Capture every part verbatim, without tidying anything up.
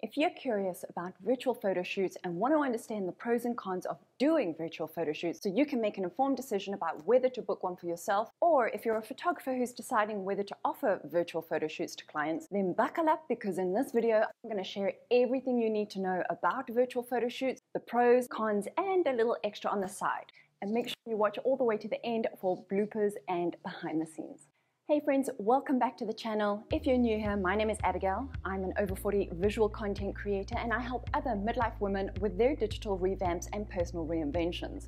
If you're curious about virtual photo shoots and want to understand the pros and cons of doing virtual photo shoots so you can make an informed decision about whether to book one for yourself, or if you're a photographer who's deciding whether to offer virtual photo shoots to clients, then buckle up, because in this video I'm going to share everything you need to know about virtual photo shoots, the pros, cons, and a little extra on the side. And make sure you watch all the way to the end for bloopers and behind the scenes. Hey friends, welcome back to the channel. If you're new here, my name is Abigail. I'm an over forty visual content creator and I help other midlife women with their digital revamps and personal reinventions.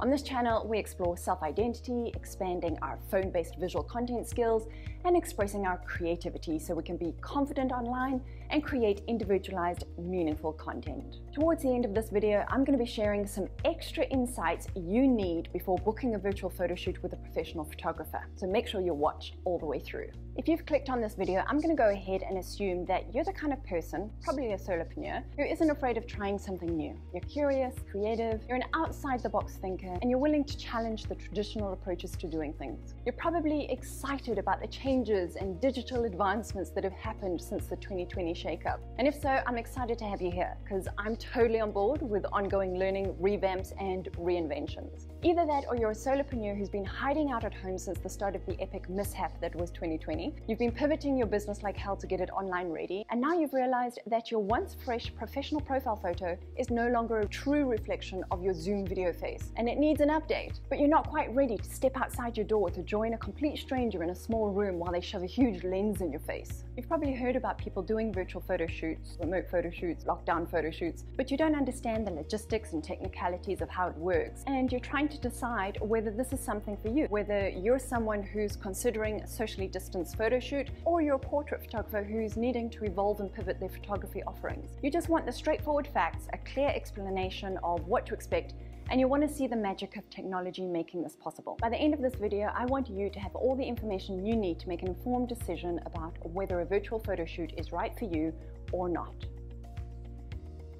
On this channel, we explore self-identity, expanding our phone-based visual content skills, and expressing our creativity so we can be confident online and create individualized, meaningful content. Towards the end of this video, I'm going to be sharing some extra insights you need before booking a virtual photo shoot with a professional photographer, so make sure you watch all the way through. If you've clicked on this video, I'm going to go ahead and assume that you're the kind of person, probably a solopreneur, who isn't afraid of trying something new. You're curious, creative, you're an outside-the-box thinker, and you're willing to challenge the traditional approaches to doing things. You're probably excited about the changes and digital advancements that have happened since the twenty twenty shakeup. And if so, I'm excited to have you here, because I'm totally on board with ongoing learning, revamps, and reinventions. Either that, or you're a solopreneur who's been hiding out at home since the start of the epic mishap that was twenty twenty. You've been pivoting your business like hell to get it online ready, and now you've realized that your once fresh professional profile photo is no longer a true reflection of your Zoom video face, and it needs an update. But you're not quite ready to step outside your door to join a complete stranger in a small room while they shove a huge lens in your face. You've probably heard about people doing virtual photo shoots, remote photo shoots, lockdown photo shoots, but you don't understand the logistics and technicalities of how it works, and you're trying to decide whether this is something for you, whether you're someone who's considering a socially distanced photo shoot, or you're a portrait photographer who's needing to evolve and pivot their photography offerings. You just want the straightforward facts, a clear explanation of what to expect, and you want to see the magic of technology making this possible. By the end of this video, I want you to have all the information you need to make an informed decision about whether a virtual photo shoot is right for you or not.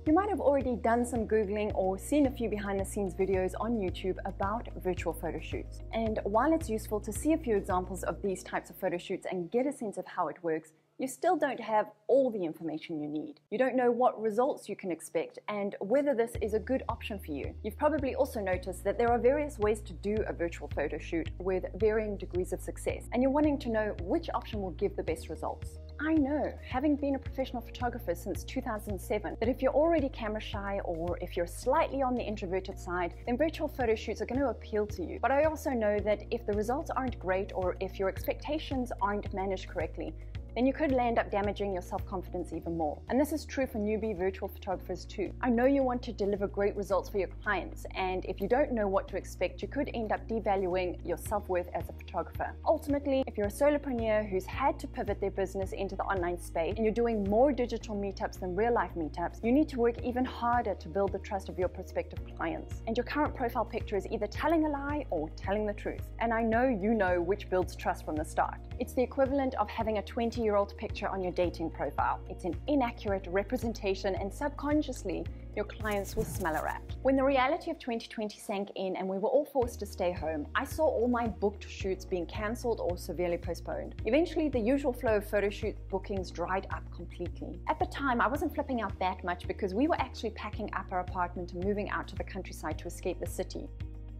You might have already done some Googling or seen a few behind the scenes videos on YouTube about virtual photo shoots. And while it's useful to see a few examples of these types of photo shoots and get a sense of how it works, you still don't have all the information you need. You don't know what results you can expect and whether this is a good option for you. You've probably also noticed that there are various ways to do a virtual photo shoot with varying degrees of success, and you're wanting to know which option will give the best results. I know, having been a professional photographer since two thousand seven, that if you're already camera shy or if you're slightly on the introverted side, then virtual photo shoots are going to appeal to you. But I also know that if the results aren't great or if your expectations aren't managed correctly, then you could land up damaging your self-confidence even more. And this is true for newbie virtual photographers too. I know you want to deliver great results for your clients, and if you don't know what to expect, you could end up devaluing your self-worth as a photographer. Ultimately, if you're a solopreneur who's had to pivot their business into the online space and you're doing more digital meetups than real-life meetups, you need to work even harder to build the trust of your prospective clients. And your current profile picture is either telling a lie or telling the truth. And I know you know which builds trust from the start. It's the equivalent of having a twenty-year-old picture on your dating profile. It's an inaccurate representation, and subconsciously your clients will smell a rat. When the reality of twenty twenty sank in and we were all forced to stay home, I saw all my booked shoots being cancelled or severely postponed. Eventually, the usual flow of photo shoot bookings dried up completely. At the time, I wasn't flipping out that much because we were actually packing up our apartment and moving out to the countryside to escape the city.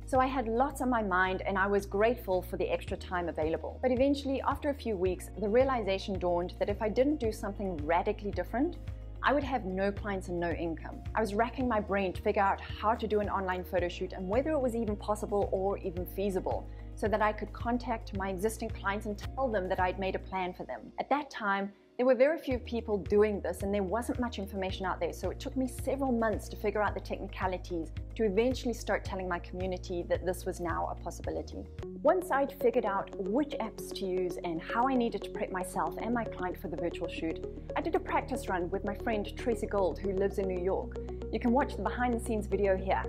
So I had lots on my mind and I was grateful for the extra time available. But eventually, after a few weeks, the realization dawned that if I didn't do something radically different, I would have no clients and no income. I was racking my brain to figure out how to do an online photo shoot and whether it was even possible or even feasible, so that I could contact my existing clients and tell them that I'd made a plan for them. At that time, there were very few people doing this and there wasn't much information out there, so it took me several months to figure out the technicalities to eventually start telling my community that this was now a possibility. Once I'd figured out which apps to use and how I needed to prep myself and my client for the virtual shoot, I did a practice run with my friend Tracy Gold, who lives in New York. You can watch the behind the scenes video here.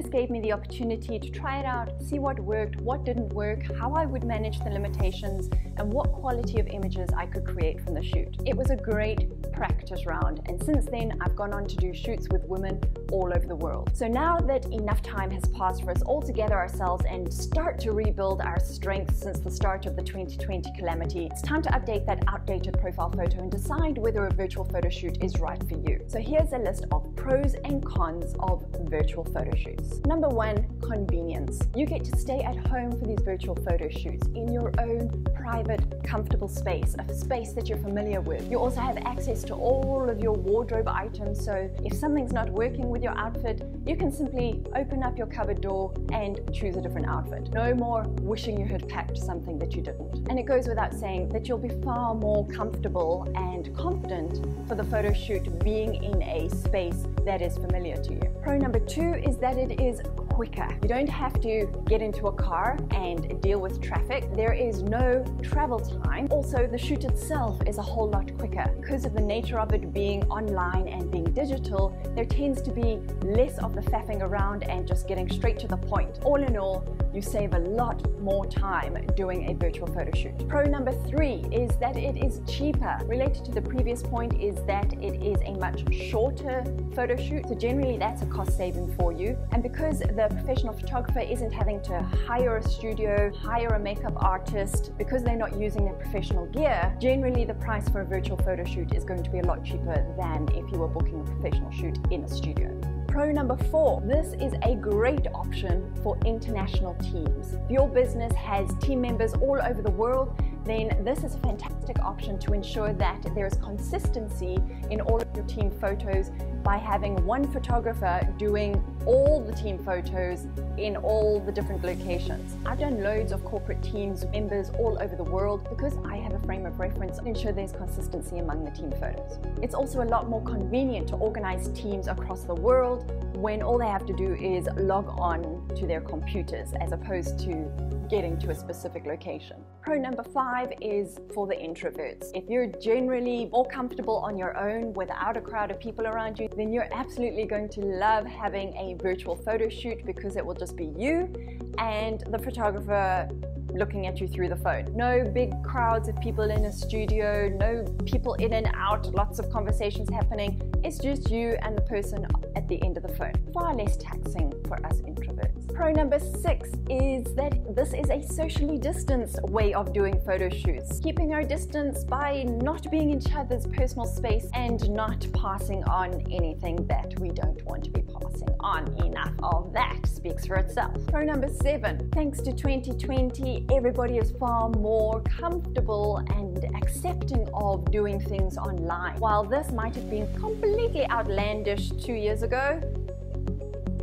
This gave me the opportunity to try it out, see what worked, what didn't work, how I would manage the limitations, and what quality of images I could create from the shoot. It was a great practice round, and since then I've gone on to do shoots with women all over the world. So now that enough time has passed for us all to gather ourselves and start to rebuild our strengths since the start of the twenty twenty calamity, it's time to update that outdated profile photo and decide whether a virtual photo shoot is right for you. So here's a list of pros and cons of virtual photo shoots. Number one, convenience. You get to stay at home for these virtual photo shoots in your own private, comfortable space, a space that you're familiar with. You also have access to all of your wardrobe items, so if something's not working with your outfit, you can simply open up your cupboard door and choose a different outfit. No more wishing you had packed something that you didn't. And it goes without saying that you'll be far more comfortable and confident for the photo shoot being in a space that is familiar to you. Pro number two is that it is quicker. You don't have to get into a car and deal with traffic. There is no travel time. Also, the shoot itself is a whole lot quicker. Because of the nature of it being online and being digital, there tends to be less of the faffing around and just getting straight to the point. All in all, you save a lot more time doing a virtual photo shoot. Pro number three is that it is cheaper. Related to the previous point is that it is a much shorter photo shoot, so generally that's a cost saving for you. And because the professional photographer isn't having to hire a studio, hire a makeup artist, because they're not using their professional gear, generally the price for a virtual photo shoot is going to be a lot cheaper than if you were booking a professional shoot in a studio. Pro number four, this is a great option for international teams. If your business has team members all over the world, then this is a fantastic option to ensure that there is consistency in all of your team photos by having one photographer doing all the team photos in all the different locations. I've done loads of corporate teams, members all over the world, because I have a frame of reference to ensure there's consistency among the team photos. It's also a lot more convenient to organize teams across the world when all they have to do is log on to their computers as opposed to getting to a specific location. Pro number five is for the introverts. If you're generally more comfortable on your own without a crowd of people around you, then you're absolutely going to love having a virtual photo shoot, because it will just be you and the photographer looking at you through the phone. No big crowds of people in a studio, no people in and out, lots of conversations happening. It's just you and the person at the end of the phone. Far less taxing for us introverts. Pro number six is that this is a socially distanced way of doing photo shoots. Keeping our distance by not being in each other's personal space and not passing on anything that we don't want to be passing on. Enough of that, speaks for itself. Pro number seven, thanks to twenty twenty, everybody is far more comfortable and accepting of doing things online. While this might have been completely outlandish two years ago,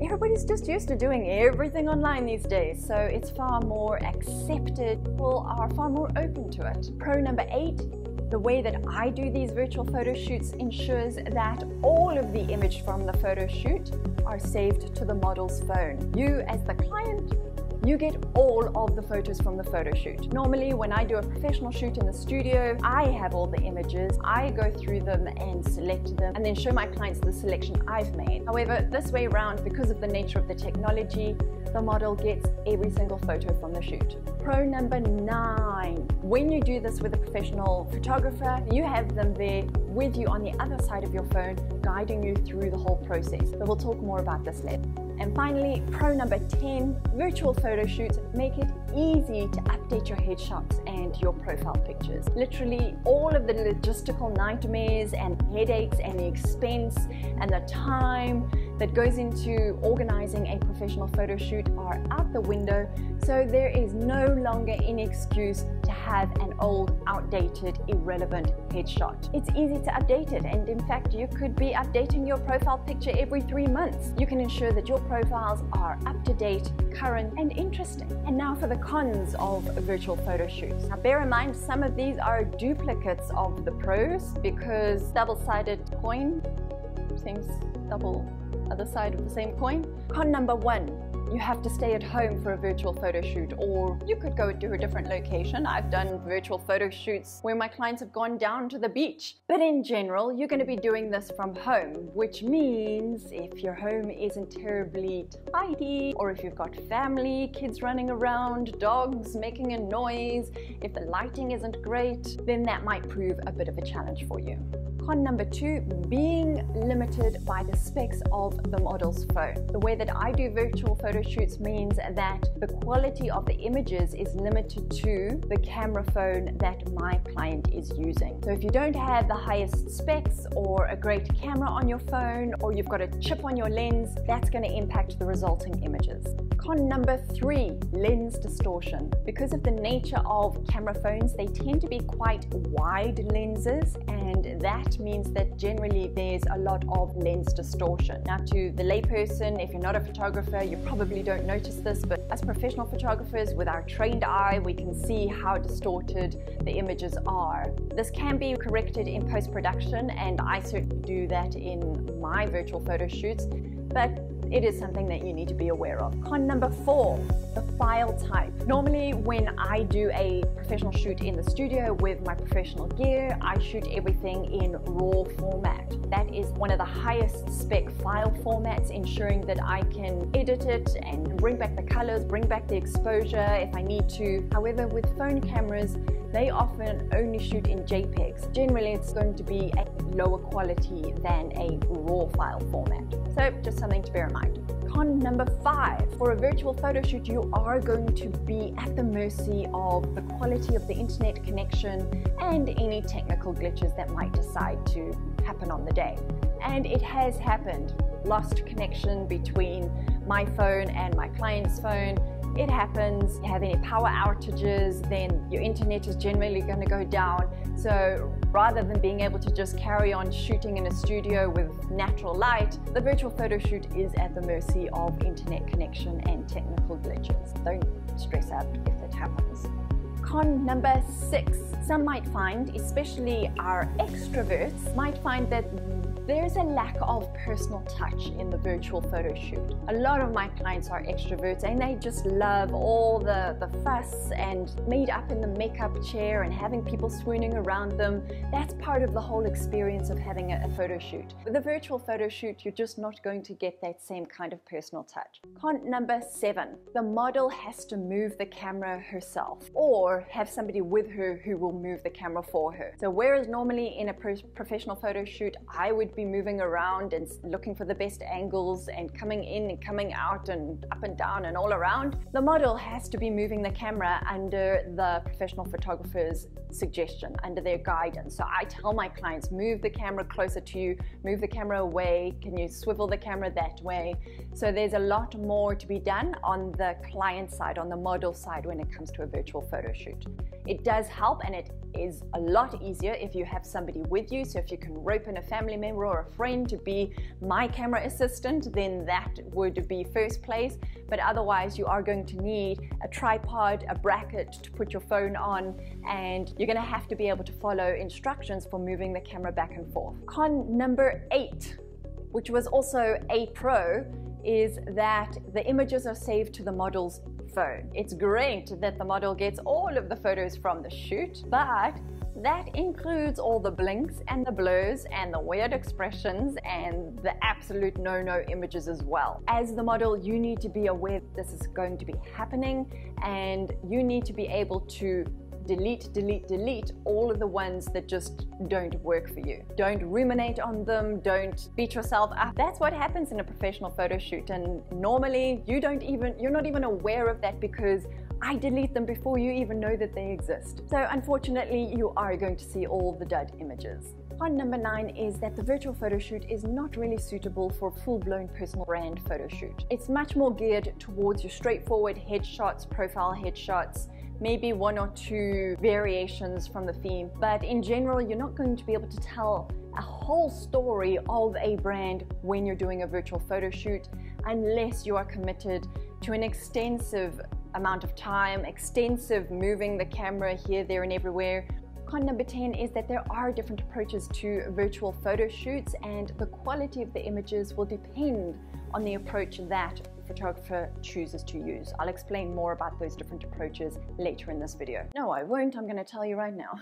everybody's just used to doing everything online these days, so it's far more accepted. People are far more open to it. Pro number eight, the way that I do these virtual photo shoots ensures that all of the image from the photo shoot are saved to the model's phone. You, as the client, you get all of the photos from the photo shoot. Normally, when I do a professional shoot in the studio, I have all the images. I go through them and select them and then show my clients the selection I've made. However, this way around, because of the nature of the technology, the model gets every single photo from the shoot. Pro number nine, when you do this with a professional photographer, you have them there with you on the other side of your phone, guiding you through the whole process. But we'll talk more about this later. And finally, pro number ten, virtual photo shoots make it easy to update your headshots and your profile pictures. Literally all of the logistical nightmares and headaches and the expense and the time that goes into organizing a professional photo shoot are out the window, so there is no longer any excuse to have an old, outdated, irrelevant headshot. It's easy to update it, and in fact, you could be updating your profile picture every three months. You can ensure that your profiles are up-to-date, current, and interesting. And now for the cons of virtual photo shoots. Now bear in mind, some of these are duplicates of the pros, because double-sided coin seems double other side of the same coin. Con number one, You have to stay at home for a virtual photo shoot, or you could go to a different location. I've done virtual photo shoots where my clients have gone down to the beach. But in general, you're going to be doing this from home, which means if your home isn't terribly tidy, or if you've got family, kids running around, dogs making a noise, if the lighting isn't great, then that might prove a bit of a challenge for you. Con number two, being limited by the specs of the model's phone. The way that I do virtual photo shoots means that the quality of the images is limited to the camera phone that my client is using. So if you don't have the highest specs or a great camera on your phone, or you've got a chip on your lens, that's going to impact the resulting images. Con number three, lens distortion. Because of the nature of camera phones, they tend to be quite wide lenses, and that means that generally there's a lot of lens distortion. Now, to the layperson, if you're not a photographer, you probably don't notice this, but as professional photographers with our trained eye, we can see how distorted the images are. This can be corrected in post-production, and I certainly do that in my virtual photo shoots, but it is something that you need to be aware of. Con number four, the file type. Normally when I do a professional shoot in the studio with my professional gear, I shoot everything in RAW format. That is one of the highest spec file formats, ensuring that I can edit it and bring back the colors, bring back the exposure if I need to. However, with phone cameras, they often only shoot in JPEGs. Generally, it's going to be a lower quality than a RAW file format. So just something to bear in mind. Con number five, for a virtual photo shoot, you are going to be at the mercy of the quality of the internet connection and any technical glitches that might decide to happen on the day. And it has happened. Lost connection between my phone and my client's phone. It happens. You have any power outages, then your internet is generally going to go down. So rather than being able to just carry on shooting in a studio with natural light, the virtual photo shoot is at the mercy of internet connection and technical glitches. Don't stress out if that happens. Con number six. Some might find, especially our extroverts, might find that there's a lack of personal touch in the virtual photo shoot. A lot of my clients are extroverts, and they just love all the, the fuss and made up in the makeup chair and having people swooning around them. That's part of the whole experience of having a, a photo shoot. With a virtual photo shoot, you're just not going to get that same kind of personal touch. Con number seven, the model has to move the camera herself or have somebody with her who will move the camera for her. So whereas normally in a pro professional photo shoot, I would be moving around and looking for the best angles and coming in and coming out and up and down and all around, the model has to be moving the camera under the professional photographer's suggestion, under their guidance. So I tell my clients, move the camera closer to you, move the camera away, can you swivel the camera that way? So there's a lot more to be done on the client side, on the model side, when it comes to a virtual photo shoot. It does help, and it is a lot easier if you have somebody with you. So if you can rope in a family member or a friend to be my camera assistant, then that would be first place. But otherwise, you are going to need a tripod, a bracket to put your phone on, and you're going to have to be able to follow instructions for moving the camera back and forth. Con number eight, which was also a pro, is that the images are saved to the model's phone. It's great that the model gets all of the photos from the shoot, but that includes all the blinks and the blurs and the weird expressions and the absolute no-no images as well. As the model, you need to be aware that this is going to be happening, and you need to be able to delete, delete, delete all of the ones that just don't work for you. Don't ruminate on them, don't beat yourself up. That's what happens in a professional photo shoot, and normally you don't even, you're not even aware of that, because I delete them before you even know that they exist. So unfortunately, you are going to see all the dud images. Con number nine is that the virtual photo shoot is not really suitable for a full-blown personal brand photo shoot. It's much more geared towards your straightforward headshots, profile headshots, maybe one or two variations from the theme, but in general, you're not going to be able to tell a whole story of a brand when you're doing a virtual photo shoot, unless you are committed to an extensive amount of time, extensive moving the camera here, there, and everywhere. Con number ten is that there are different approaches to virtual photo shoots, and the quality of the images will depend on the approach that the photographer chooses to use. I'll explain more about those different approaches later in this video. No, I won't. I'm going to tell you right now.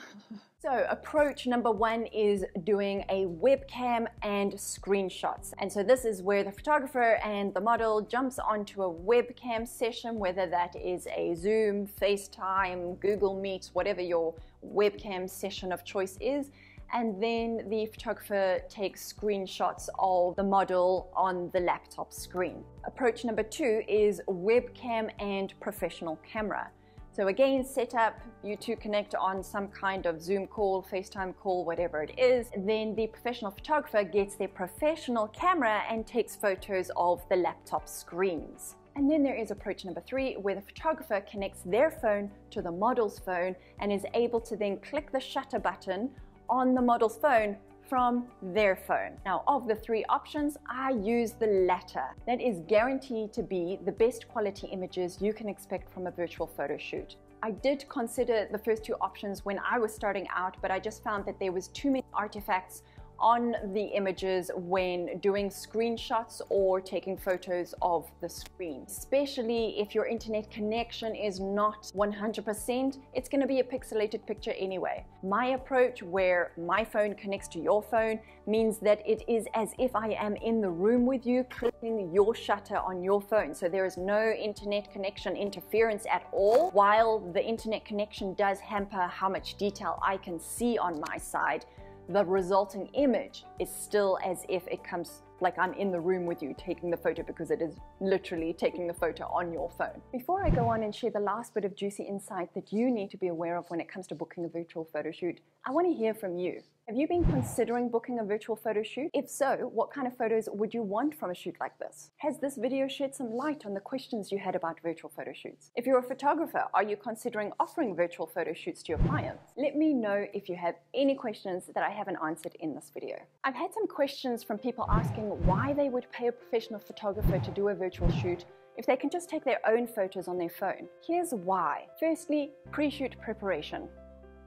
So approach number one is doing a webcam and screenshots. And so this is where the photographer and the model jumps onto a webcam session, whether that is a Zoom, FaceTime, Google Meet, whatever your webcam session of choice is. And then the photographer takes screenshots of the model on the laptop screen. Approach number two is webcam and professional camera. So again, set up, you two connect on some kind of Zoom call, FaceTime call, whatever it is. Then the professional photographer gets their professional camera and takes photos of the laptop screens. And then there is approach number three, where the photographer connects their phone to the model's phone and is able to then click the shutter button on the model's phone from their phone. Now, of the three options, I use the latter. That is guaranteed to be the best quality images you can expect from a virtual photo shoot. I did consider the first two options when I was starting out, but I just found that there was too many artifacts on the images when doing screenshots or taking photos of the screen. Especially if your internet connection is not one hundred percent, it's going to be a pixelated picture anyway. My approach, where my phone connects to your phone, means that it is as if I am in the room with you, clicking your shutter on your phone. So there is no internet connection interference at all, while the internet connection does hamper how much detail I can see on my side. The resulting image is still as if it comes like I'm in the room with you taking the photo, because it is literally taking the photo on your phone. Before I go on and share the last bit of juicy insight that you need to be aware of when it comes to booking a virtual photo shoot, I want to hear from you. Have you been considering booking a virtual photo shoot? If so, what kind of photos would you want from a shoot like this? Has this video shed some light on the questions you had about virtual photo shoots? If you're a photographer, are you considering offering virtual photo shoots to your clients? Let me know if you have any questions that I haven't answered in this video. I've had some questions from people asking why they would pay a professional photographer to do a virtual shoot if they can just take their own photos on their phone. Here's why. Firstly, pre-shoot preparation.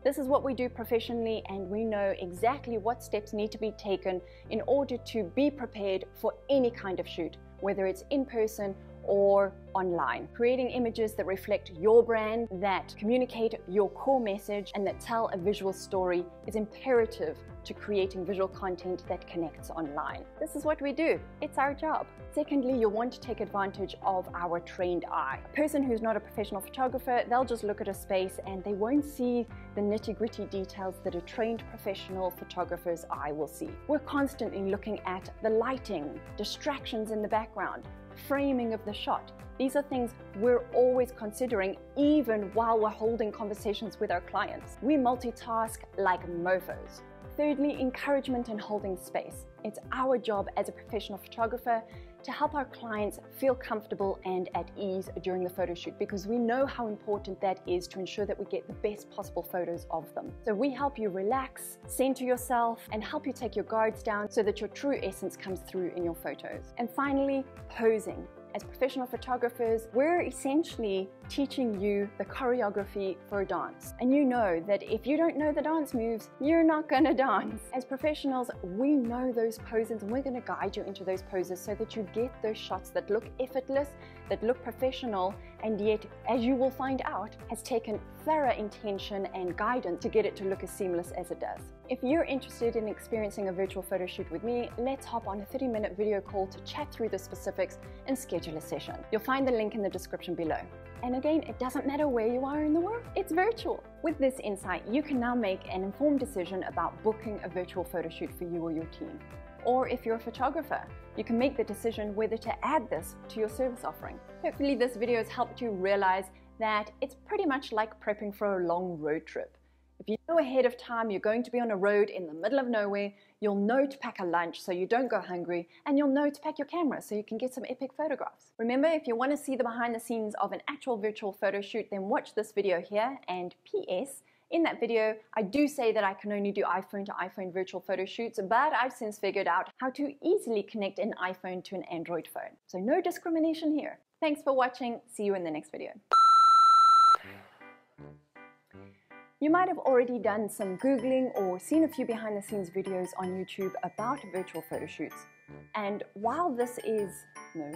This is what we do professionally, and we know exactly what steps need to be taken in order to be prepared for any kind of shoot, whether it's in person or online. Creating images that reflect your brand, that communicate your core message, and that tell a visual story is imperative to creating visual content that connects online. This is what we do. It's our job. Secondly, you'll want to take advantage of our trained eye. A person who's not a professional photographer, they'll just look at a space and they won't see the nitty-gritty details that a trained professional photographer's eye will see. We're constantly looking at the lighting, distractions in the background, framing of the shot. These are things we're always considering, even while we're holding conversations with our clients. We multitask like mofos. Thirdly, encouragement and holding space. It's our job as a professional photographer to help our clients feel comfortable and at ease during the photo shoot, because we know how important that is to ensure that we get the best possible photos of them. So we help you relax, center yourself, and help you take your guards down so that your true essence comes through in your photos. And finally, posing. As professional photographers, we're essentially teaching you the choreography for a dance. And you know that if you don't know the dance moves, you're not gonna dance. As professionals, we know those poses, and we're gonna guide you into those poses so that you get those shots that look effortless, that look professional, and yet, as you will find out, has taken thorough intention and guidance to get it to look as seamless as it does. If you're interested in experiencing a virtual photo shoot with me, let's hop on a thirty minute video call to chat through the specifics and schedule a session. You'll find the link in the description below. And again, it doesn't matter where you are in the world, it's virtual. With this insight, you can now make an informed decision about booking a virtual photo shoot for you or your team. Or if you're a photographer, you can make the decision whether to add this to your service offering. Hopefully this video has helped you realize that it's pretty much like prepping for a long road trip. If you know ahead of time you're going to be on a road in the middle of nowhere, you'll know to pack a lunch so you don't go hungry, and you'll know to pack your camera so you can get some epic photographs. Remember, if you want to see the behind the scenes of an actual virtual photo shoot, then watch this video here. And P S, in that video, I do say that I can only do iPhone to iPhone virtual photo shoots, but I've since figured out how to easily connect an iPhone to an Android phone. So no discrimination here. Thanks for watching. See you in the next video. You might have already done some Googling or seen a few behind the scenes videos on YouTube about virtual photo shoots. And while this is no,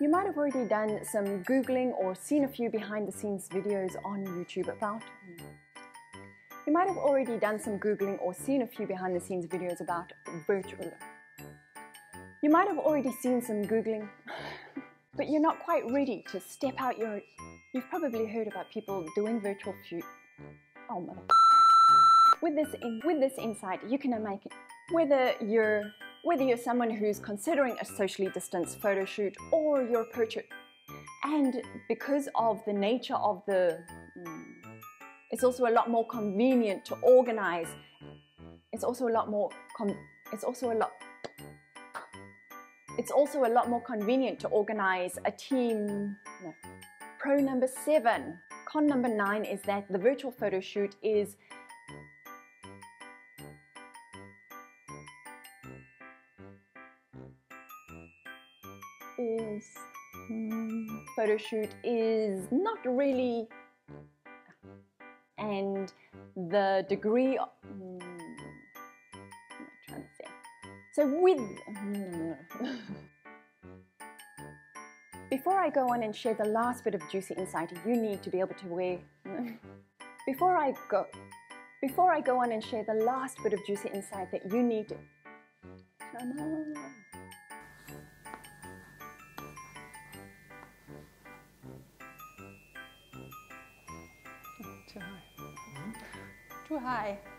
you might have already done some Googling or seen a few behind the scenes videos on YouTube about no. You might have already done some Googling or seen a few behind the scenes videos about virtual. You might have already seen some Googling, but you're not quite ready to step out your... You've probably heard about people doing virtual shoot. Oh my... With this, in, with this insight, you can make it. Whether you're, whether you're someone who's considering a socially distanced photo shoot or your purchase. And because of the nature of the... It's also a lot more convenient to organize. It's also a lot more... Com, it's also a lot... It's also a lot more convenient to organize a team. No. Pro number seven. Con number nine is that the virtual photo shoot is... Is... Mm, photo shoot is not really... And the degree of... Mm, I'm trying to say. So with... Mm, Before I go on and share the last bit of juicy insight you need to be able to wear... Before I go... Before I go on and share the last bit of juicy insight that you need to... Come on. Too high. Too high.